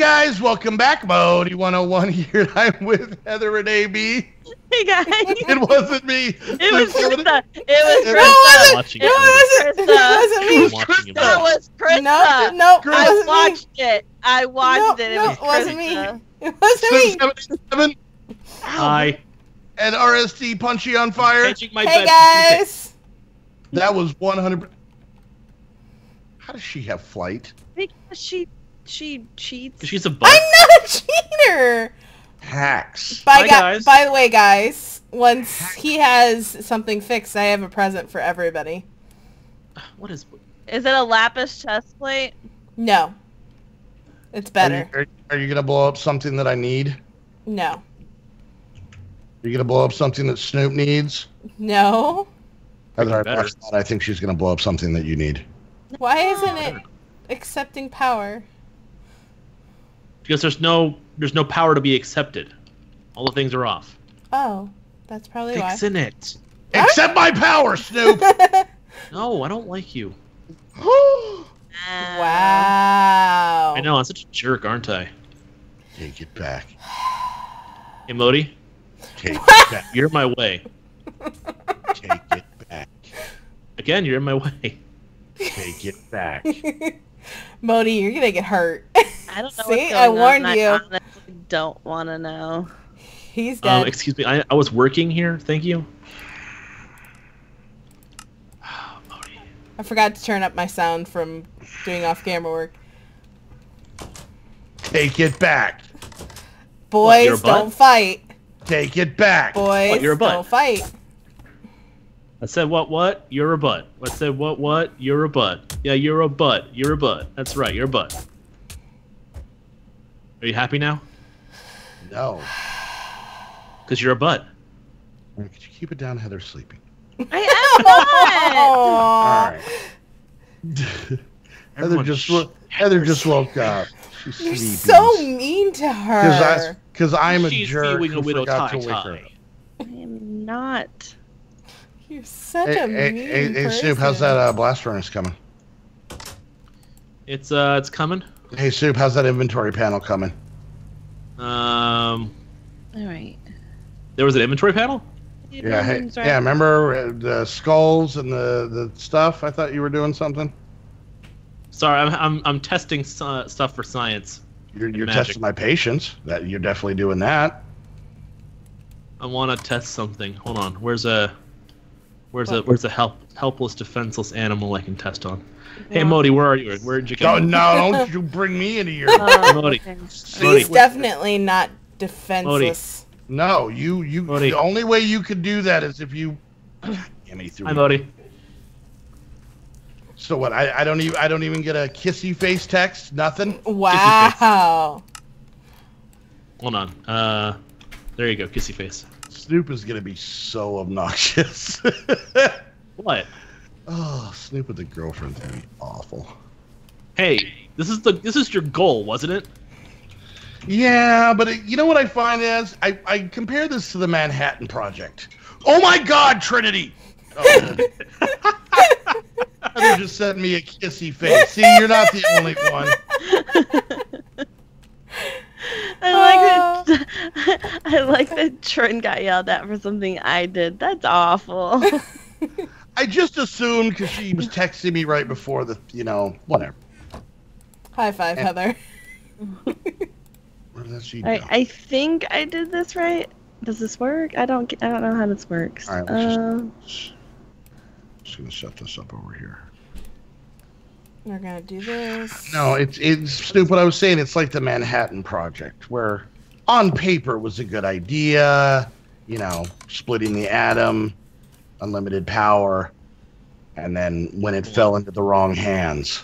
guys, welcome back. Modii101 here. I'm with Heather and AB. Hey guys. It wasn't me. It was Krista. It was Krista. It was Krista. No, I watched it. It wasn't me. 777. Hi. And RSD Punchy on fire. Hey guys. That was 100%. How does she have flight? Because she cheats. She's a bug. I'm not a cheater. Hacks. Bye guys. By the way, guys, once he has something fixed, I have a present for everybody. What is? Is it a lapis chest plate? No. It's better. Are you gonna blow up something that I need? No. Are you gonna blow up something that Snoop needs? No. Heather, I think she's gonna blow up something that you need. Why isn't it accepting power? Because there's no power to be accepted. All the things are off. Oh, that's probably why. Fixing it. Accept my power, Snoop. No, I don't like you. Wow. I know, I'm such a jerk, aren't I? Take it back. Hey, Modi. Take it back. You're in my way. Take it back. Again, you're in my way. Take it back. Modi, you're going to get hurt. I don't know. See, I warned you. I honestly don't want to know. He's dead. Excuse me. I was working here. Thank you. Oh, Modi. I forgot to turn up my sound from doing off-camera work. Take it back. Boys, what, don't fight. Take it back. Boys, what, you're a butt. Don't fight. I said, what? You're a butt. I said, what? You're a butt. Yeah, you're a butt. You're a butt. That's right, you're a butt. Are you happy now? No. Because you're a butt. Could you keep it down? Heather's sleeping. I am not! All right. Heather just woke up. She's You're sleeping. So mean to her. Because I'm a jerk who forgot to wake her up. I am not. You're such a mean person. Hey, Snoop, how's that blast furnace coming? It's coming. Hey, Snoop, how's that inventory panel coming? All right. There was an inventory panel? Yeah. Hey, right. Yeah. Remember the skulls and the stuff? I thought you were doing something. Sorry, I'm testing stuff for science. You're testing my patience. That you're definitely doing that. I want to test something. Hold on. Where's a helpless, defenseless animal I can test on? Yeah. Hey, Modi, where are you? Where'd you go? No, don't you bring me into here. Modi. He's definitely not defenseless. Modi. No, you. Modi. The only way you could do that is if you. Hi, Modi. So what? I don't even get a kissy face text. Nothing. Wow. Hold on. There you go, kissy face. Snoop is gonna be so obnoxious. What? Oh, Snoop with a girlfriend's gonna be awful. Hey, this is your goal, wasn't it? Yeah, but you know what I find is I compare this to the Manhattan Project. Oh my God, Trinity! Oh, you just sent me a kissy face. See, you're not the only one. I like that Trent got yelled at for something I did. That's awful. I just assumed because she was texting me right before the, you know, whatever. High five, and Heather. Where does she go? I think I did this right. Does this work? I don't know how this works. All right, just gonna set this up over here. We're gonna do this. No, it's stupid. I was saying it's like the Manhattan Project, where on paper it was a good idea, you know, splitting the atom, unlimited power, and then when it fell into the wrong hands.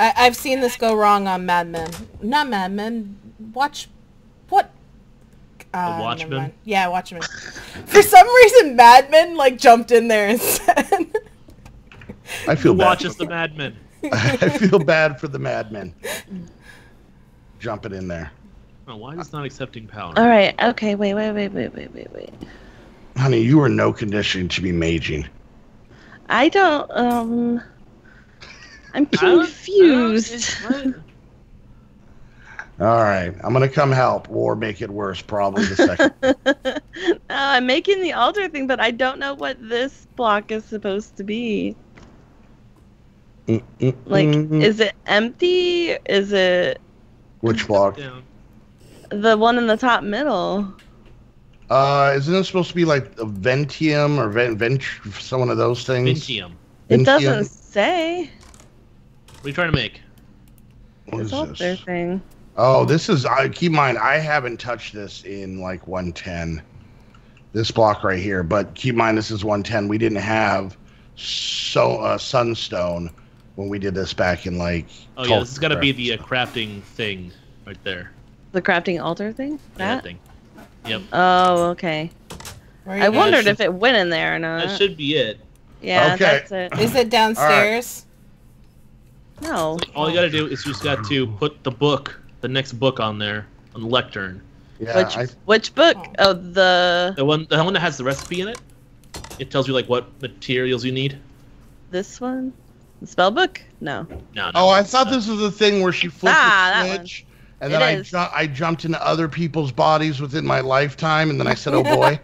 I've seen this go wrong on Mad Men. Not Mad Men. Watch what? Watchmen. Yeah, Watchmen. For some reason, Mad Men like jumped in there and said, "I feel bad." Watches the Mad Men. I feel bad for the madmen. Jumping in there. Oh, why is it not accepting power? All right. Okay. Wait. Honey, you are no condition to be maging. I don't. I'm confused. All right. I'm going to come help or make it worse, probably the second. No, I'm making the altar thing, but I don't know what this block is supposed to be. Like, is it empty? Is it... Which block? The one in the top middle. Isn't it supposed to be like a Ventium or some one of those things? Ventium. It doesn't say. What are you trying to make? What is this? Thing. Oh, this is... keep in mind, I haven't touched this in like 110. This block right here. But keep in mind, this is 110. We didn't have sunstone when we did this back in like... Oh, yeah, this is gotta be the crafting thing right there. The crafting altar thing? That thing. Yep. Oh, okay. I wondered if it went in there or not. That should be it. Yeah, okay. That's it. Is it downstairs? All right. No. So all you gotta do is you just got to put the book, the next book on there, on the lectern. Yeah, which book? Oh, the one that has the recipe in it? It tells you like what materials you need. This one? The spell book? No. No. Oh, I thought this was the thing where she flipped the switch, and then I jumped into other people's bodies within my lifetime, and then I said, "Oh boy."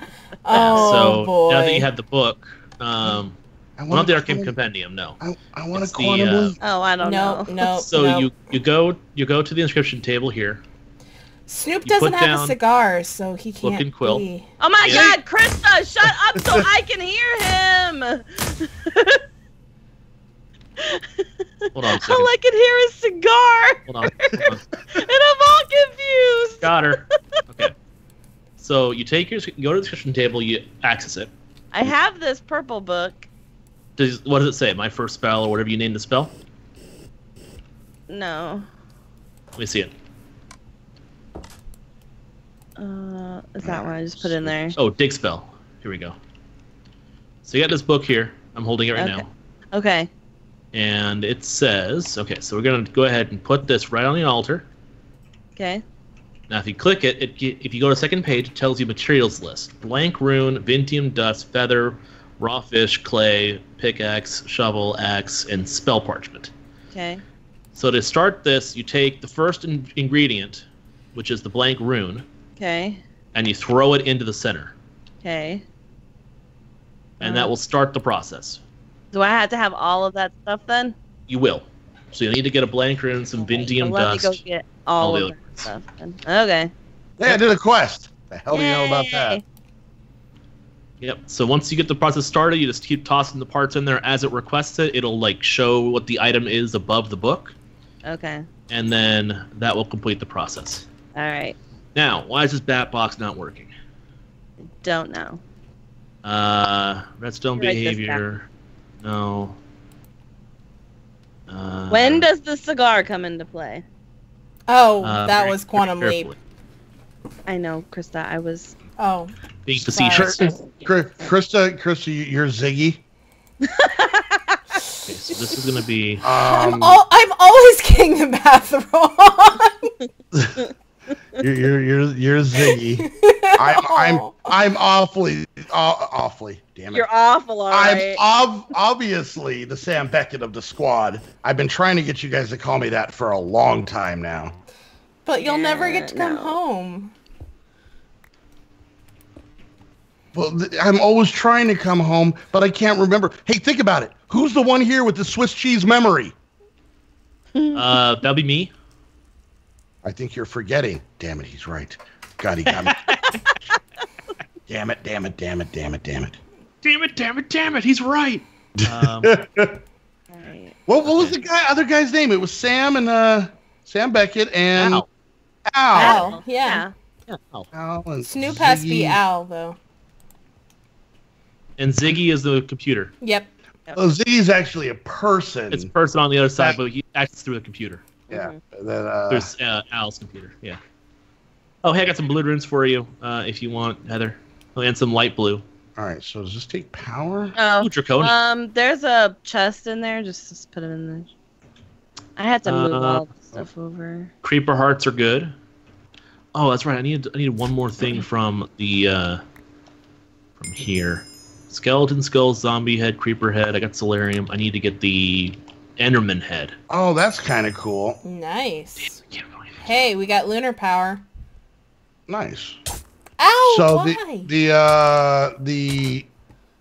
Oh boy. So now that you have the book, not the Arcane Compendium. No. I want to quantum leap. Oh, I don't know. No. So you go to the inscription table here. Snoop doesn't have a cigar, so he can't look and quill. Oh my God, Krista, shut up so I can hear him! Hold on a second. All I can hear is cigar! Hold on, hold on. And I'm all confused! Got her. Okay. So you take your... You go to the description table, you access it. I have this purple book. What does it say? My first spell or whatever you named the spell? No. Let me see it. Is that one I just put in there? Oh, dig spell. Here we go. So you got this book here. I'm holding it right now. Okay. And it says, okay, so we're going to go ahead and put this right on the altar. Okay. Now, if you click it, if you go to the second page, it tells you materials list. Blank rune, Ventium dust, feather, raw fish, clay, pickaxe, shovel, axe, and spell parchment. Okay. So to start this, you take the first ingredient, which is the blank rune. Okay. And you throw it into the center. Okay. And that will start the process. Do I have to have all of that stuff then? You will. So you'll need to get a blank rune, some Ventium dust. Let me go get all of that stuff then. Okay. Yeah, I did a quest. The hell do you know about that? Yep. So once you get the process started, you just keep tossing the parts in there as it requests it. It'll like show what the item is above the book. Okay. And then that will complete the process. All right. Now, why is this bat box not working? Don't know. Redstone behavior. No. When does the cigar come into play? Oh, that was Quantum Leap. I know, Krista. I was. Oh. Being the seizure. Krista, you're Ziggy. Okay, so this is gonna be. I'm always getting the math wrong. You're Ziggy. I'm awfully. Damn it. You're awful. All right. I'm obviously the Sam Beckett of the squad. I've been trying to get you guys to call me that for a long time now. But you'll never get to come home. Well, I'm always trying to come home, but I can't remember. Hey, think about it. Who's the one here with the Swiss cheese memory? That'll be me. I think you're forgetting. Damn it, he's right. God, he got me. Damn it, he's right. What was the other guy's name? It was Sam and Sam Beckett and Al. Al, yeah. Al and Snoop has to be Al, though. And Ziggy is the computer. Yep. Well, Ziggy's actually a person. It's a person on the other side, but he acts through the computer. Yeah. Then, there's Al's computer. Yeah. Oh, hey, I got some blue runes for you if you want, Heather. Oh, and some light blue. All right. So does this take power? Oh, Draconian. There's a chest in there. Just put it in there. I had to move all the stuff over. Creeper hearts are good. Oh, that's right. I need one more thing from the from here. Skeleton skull, zombie head, creeper head. I got solarium. I need to get the Enderman head. Oh, that's kind of cool. Nice. Damn, I can't Hey, we got lunar power. Nice. Ow, so why? The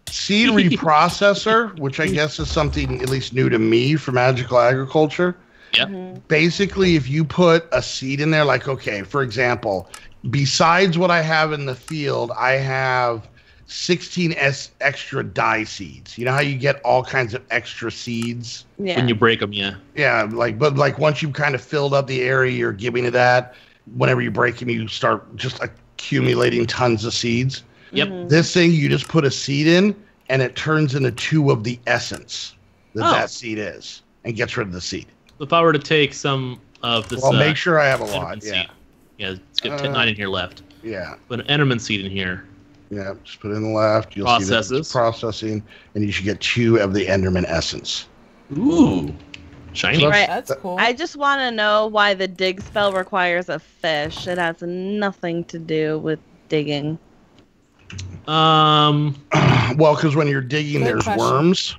seed reprocessor, which I guess is something at least new to me for Magical Agriculture. Yeah. Mm-hmm. Basically, if you put a seed in there, like, okay, for example, besides what I have in the field, I have 16 extra dye seeds. You know how you get all kinds of extra seeds? Yeah. When you break them, yeah. Yeah, like, but like once you've kind of filled up the area you're giving to that, whenever you break them, you start just accumulating tons of seeds. Yep. Mm-hmm. This thing, you just put a seed in, and it turns into two of the essence that that seed is, and gets rid of the seed. If I were to take some of this... Well, make sure I have a lot, yeah. Seed. Yeah, it's got 9 in here left. Yeah. Put an Enderman seed in here. Yeah, just put it in the left. You'll see that it's processing, and you should get 2 of the Enderman essence. Ooh. Shiny. Right. That's cool. I just want to know why the dig spell requires a fish. It has nothing to do with digging. Well, because when you're digging, there's worms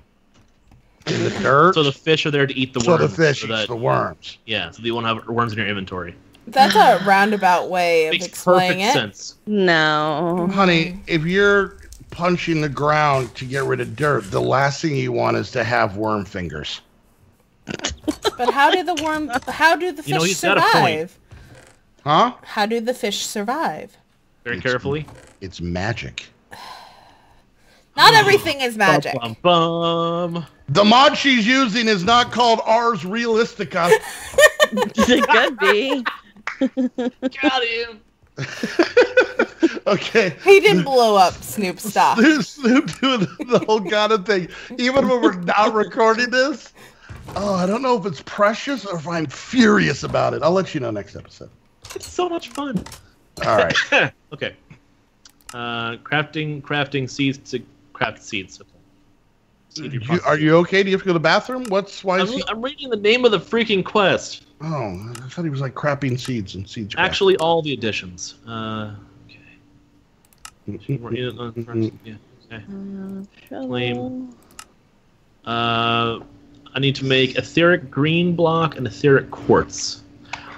in the dirt. So the fish are there to eat the worms. So the fish eats the worms. Yeah, so you won't have worms in your inventory. That's a roundabout way of explaining it. Makes perfect sense. No. Honey, if you're punching the ground to get rid of dirt, the last thing you want is to have worm fingers. But how do the fish survive? Huh? How do the fish survive? Very carefully. It's magic. Not everything is magic. Bum, bum, bum. The mod she's using is not called Ars Realistica. It could be. Got him. Okay. He didn't blow up Snoop. Stop. Snoop doing the whole Ghana thing. Even when we're not recording this. Oh, I don't know if it's precious or if I'm furious about it. I'll let you know next episode. It's so much fun. All right. Okay. Crafting seeds to craft seeds. Okay. Are you okay? Do you have to go to the bathroom? I'm reading the name of the freaking quest. Oh, I thought he was like crapping seeds and seeds. Actually, all the additions. Okay. Yeah. Okay. Flame. I need to make etheric green block and etheric quartz.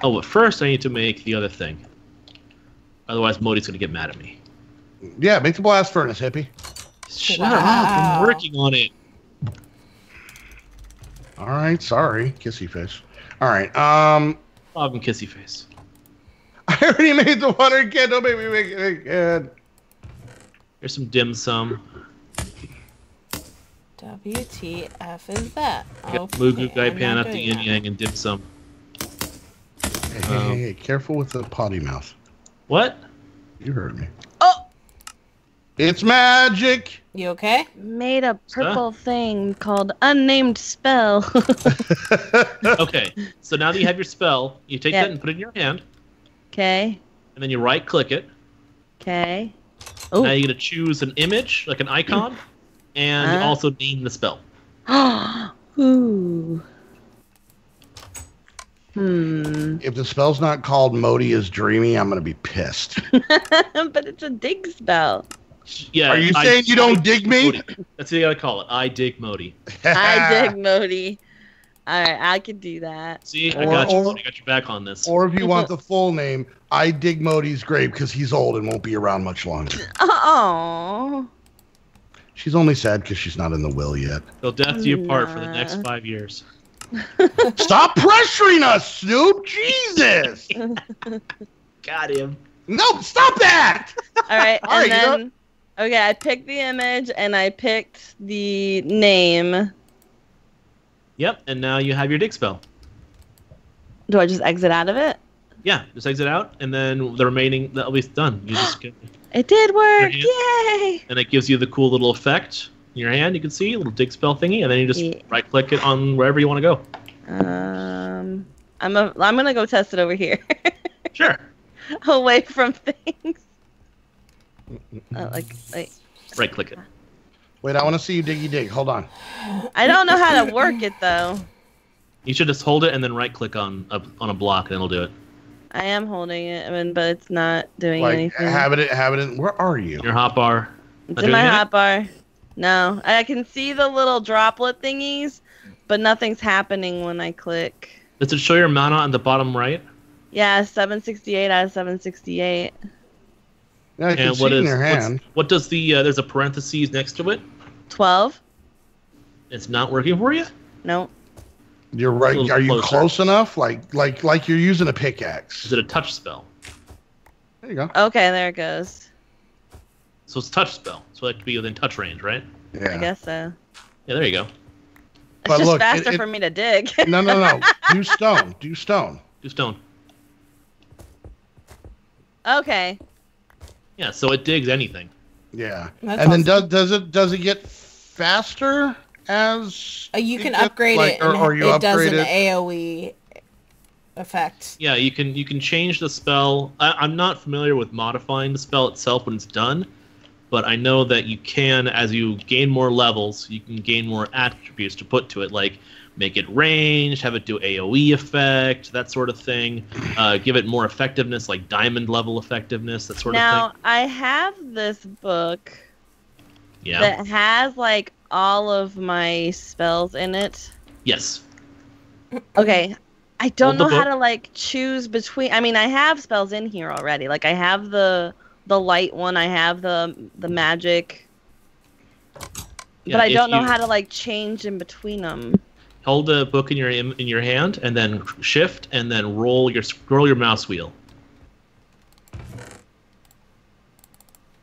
Oh, but first I need to make the other thing. Otherwise, Modi's going to get mad at me. Yeah, make the blast furnace, hippie. Shut up. I'm working on it. All right, sorry. Kissy face. All right. Problem, kissy face. I already made the water again. Don't make me make it again. Here's some dim sum. WTF is that? Okay, Mugu, Gai Pan at the yin yang and dim sum. Hey, careful with the potty mouth. What? You heard me. Oh! It's magic! You okay? Made a purple thing called unnamed spell. Okay, so now that you have your spell, you take that and put it in your hand. Okay. And then you right click it. Okay. Now you're going to choose an image, like an icon. And also name the spell. Ooh. Hmm. If the spell's not called Modi is Dreamy, I'm going to be pissed. But it's a dig spell. Yeah. Are you saying you don't dig me? Modi. That's what you got to call it. I dig Modi. I dig Modi. All right, I can do that. See, I got your back on this. Or if you want the full name, I dig Modi's grave because he's old and won't be around much longer. Oh. She's only sad because she's not in the will yet. They'll death you apart for the next 5 years. Stop pressuring us, Snoop! Jesus! Got him. No, stop that! All right, okay, I picked the image and I picked the name. Yep, and now you have your dig spell. Do I just exit out of it? Yeah, just exit out, and then the remaining, that'll be done. You just get... It did work! Yay! And it gives you the cool little effect in your hand. You can see a little dig spell thingy, and then you just right-click it on wherever you want to go. I'm gonna go test it over here. Sure. Away from things. Right-click it. Wait, I want to see you diggy dig. Hold on. I don't know how to work it though. You should just hold it and then right-click on a block, and it'll do it. I am holding it, but it's not doing anything. Have it in. Where are you? Your hotbar. It's in my hotbar. No, I can see the little droplet thingies, but nothing's happening when I click. Does it show your mana on the bottom right? Yeah, 768 out of 768. Now I can see it in your hand. What does the... there's a parentheses next to it. 12. It's not working for you? No. You're right. Are you close enough? Like you're using a pickaxe. Is it a touch spell? There you go. Okay, there it goes. So it's touch spell. So that could be within touch range, right? Yeah. I guess so. Yeah, there you go. It's just faster for me to dig. No. Do stone. Do stone. Do stone. Okay. Yeah, so it digs anything. Yeah. That's awesome. Then does it get faster as you can upgrade it, or it does an AoE effect. Yeah, you can change the spell. I'm not familiar with modifying the spell itself when it's done, but I know that you can, as you gain more levels, you can gain more attributes to put to it, like make it ranged, have it do AoE effect, that sort of thing. Give it more effectiveness, like diamond level effectiveness, that sort of thing. Now, I have this book that has, like, all of my spells in it. Yes. Okay. I don't know how to, like, choose between... I mean, I have spells in here already. Like, I have the light one. I have the magic. Yeah, but I don't know how to, like, change in between them. Hold the book in your hand, and then shift, and then roll your mouse wheel.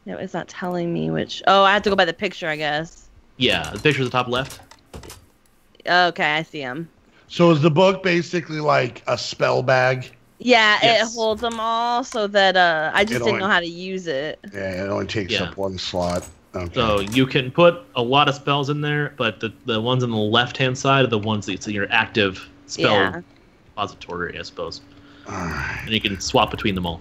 No, it's not telling me which. Oh, I have to go by the picture, I guess. Yeah, the picture's the top left. Okay, I see him. So is the book basically like a spell bag? Yeah, yes. It holds them all, so that I just didn't know how to use it. Yeah, it only takes up one slot. Okay. So you can put a lot of spells in there, but the ones on the left-hand side are the ones that's in your active spell repository, I suppose. All right. And you can swap between them all.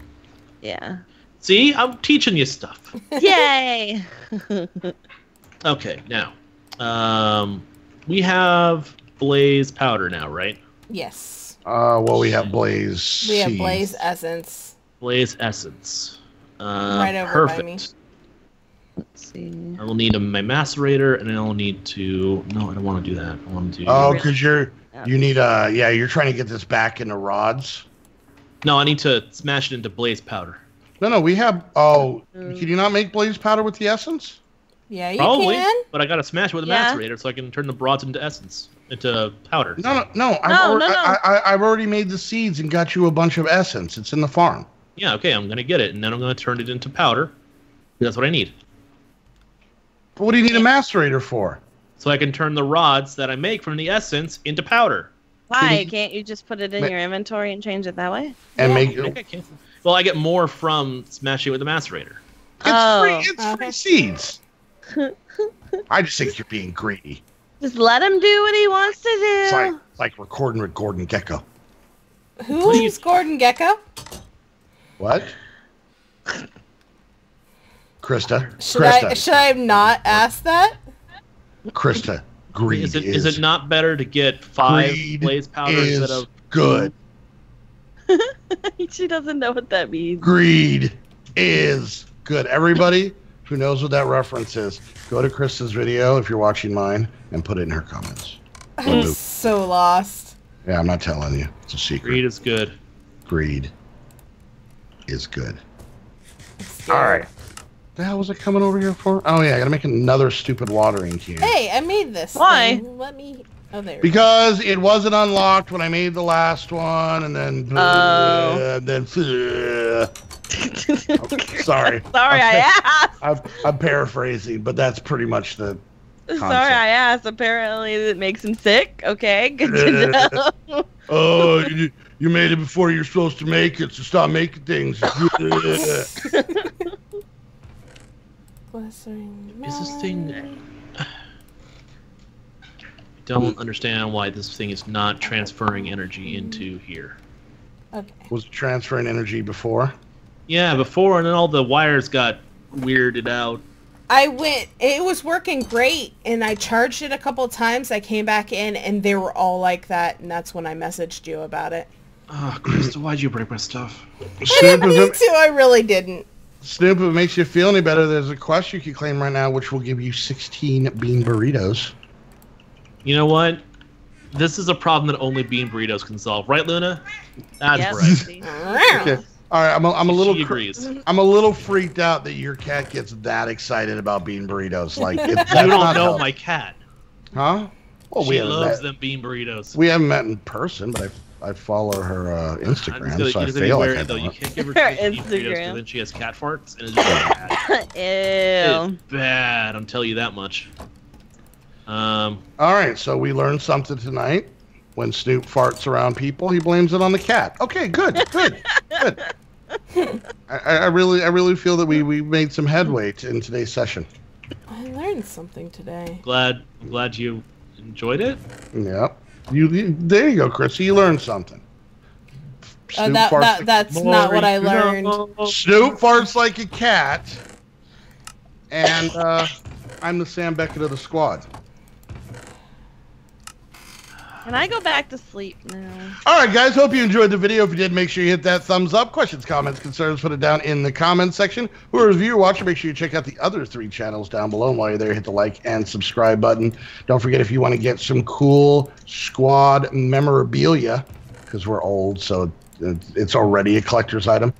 Yeah. See? I'm teaching you stuff. Yay! Okay, now. We have Blaze Powder now, right? Yes. Well, we have Blaze We have Blaze Essence. Blaze Essence. Right over by me. Let's see. I will need my macerator, and I'll need to. No, I don't want to do that. I want to. Oh, because you need a. Yeah, you're trying to get this back into rods. No, I need to smash it into blaze powder. No, we have. Oh, can you not make blaze powder with the essence? Yeah, you can. But I gotta smash it with a macerator so I can turn the rods into essence, into powder. I've already made the seeds and got you a bunch of essence. It's in the farm. Yeah, okay, I'm gonna get it, and then I'm gonna turn it into powder. That's what I need. But what do you need a macerator for? So I can turn the rods that I make from the essence into powder. Why? Can't you just put it in your inventory and change it that way? And make it... Well, I get more from smashing it with the macerator. It's free seeds. I just think you're being greedy. Just let him do what he wants to do. It's like recording with Gordon Gecko. Who is Gordon Gecko? What? Krista. Should I not ask that? Krista, greed is it not better to get 5 blaze powder instead of good? She doesn't know what that means. Greed is good. Everybody who knows what that reference is, go to Krista's video if you're watching mine and put it in her comments. I'm so lost. Yeah, I'm not telling you. It's a secret. Greed is good. Greed is good. All right. The hell was I coming over here for? Oh yeah, I gotta make another stupid watering can. Hey, I made this. Why? Let me. Oh, there. Because it wasn't unlocked when I made the last one, and then. Oh. And then. Sorry. I asked. I'm paraphrasing, but that's pretty much the concept. Sorry, I asked. Apparently, it makes him sick. Okay, good to know. Oh, you made it before you're supposed to make it, so stop making things. Is this thing? I don't understand why this thing is not transferring energy into here. Okay. Was it transferring energy before? Yeah, before, and then all the wires got weirded out. It was working great, and I charged it a couple of times. I came back in, and they were all like that, and that's when I messaged you about it. Oh, Krista, why'd you break my stuff? I didn't need to. I really didn't. Snoop, if it makes you feel any better, there's a quest you can claim right now, which will give you 16 bean burritos. You know what? This is a problem that only Bean Burritos can solve, right, Luna? That's right. Okay. All right, I'm a little freaked out that your cat gets that excited about Bean Burritos. Like, you don't know my cat, huh? Well, she loves them Bean Burritos. We haven't met in person, but I follow her Instagram, so I feel like I don't. You can't give her Bean Burritos because then she has cat farts, and it's bad. Ew. It's bad. I'm telling you that much. All right, so we learned something tonight. When Snoop farts around people, he blames it on the cat. Okay, good, good, good. I really feel that we made some headway in today's session. I learned something today. Glad you enjoyed it. Yeah. You there you go, Chris. You learned something. Snoop farts like that's not what I learned. Snoop farts like a cat, and I'm the Sam Beckett of the squad. Can I go back to sleep now? All right, guys. Hope you enjoyed the video. If you did, make sure you hit that thumbs up. Questions, comments, concerns, put it down in the comments section. Whoever you are watching, make sure you check out the other 3 channels down below. And while you're there, hit the like and subscribe button. Don't forget, if you want to get some cool squad memorabilia, because we're old, so it's already a collector's item,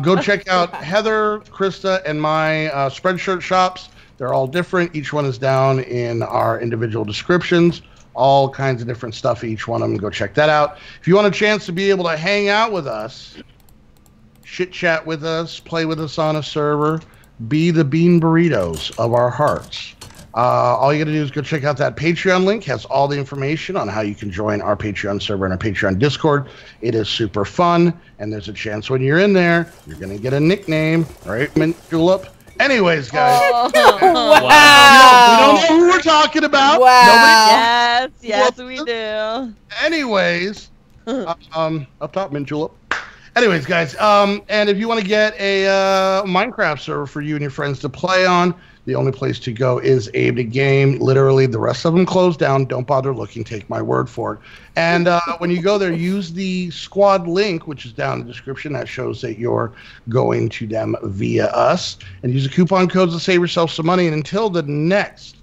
go check out Heather, Krista, and my Spreadshirt shops. They're all different. Each one is down in our individual descriptions. All kinds of different stuff, each one of them. Go check that out. If you want a chance to be able to hang out with us, chit chat with us, play with us on a server, be the Bean Burritos of our hearts. All you got to do is go check out that Patreon link. It has all the information on how you can join our Patreon server and our Patreon Discord. It is super fun, and there's a chance when you're in there, you're going to get a nickname, right, Mint Julep? Anyways, guys. Oh, wow. We don't know who we're talking about. Wow. Yes, we do. Anyways, up top, Mint Julep. Anyways, guys, and if you want to get a Minecraft server for you and your friends to play on, the only place to go is AB Game. Literally, the rest of them closed down. Don't bother looking. Take my word for it. And when you go there, use the squad link, which is down in the description. That shows that you're going to them via us. And use the coupon codes to save yourself some money. And until the next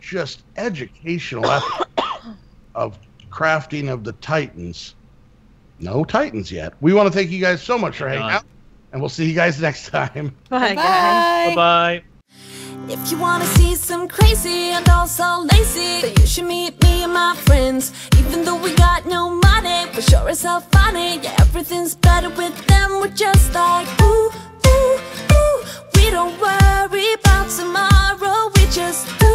just educational episode of Crafting of the Titans. No Titans yet. We want to thank you guys so much for hanging out, and we'll see you guys next time. Bye, guys. Bye-bye. If you want to see some crazy and also lazy, then you should meet me and my friends. Even though we got no money, but sure it's so funny. Yeah, everything's better with them. We're just like, ooh, ooh, ooh. We don't worry about tomorrow. We just, ooh.